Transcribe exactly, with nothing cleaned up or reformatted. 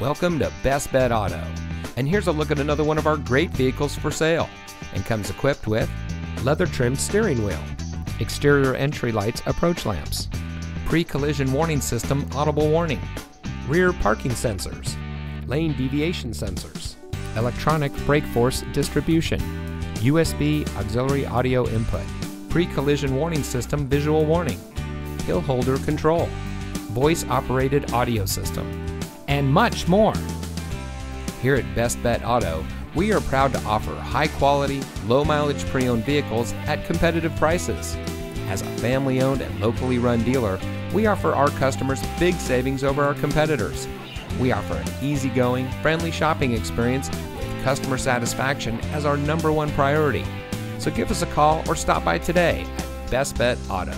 Welcome to Best Bet Auto, and here's a look at another one of our great vehicles for sale, and comes equipped with leather trimmed steering wheel, exterior entry lights approach lamps, pre-collision warning system audible warning, rear parking sensors, lane deviation sensors, electronic brake force distribution, U S B auxiliary audio input, pre-collision warning system visual warning, hill holder control, voice operated audio system, and much more. Here at Best Bet Auto, we are proud to offer high quality, low mileage pre-owned vehicles at competitive prices. As a family owned and locally run dealer, we offer our customers big savings over our competitors. We offer an easygoing, friendly shopping experience with customer satisfaction as our number one priority. So give us a call or stop by today at Best Bet Auto.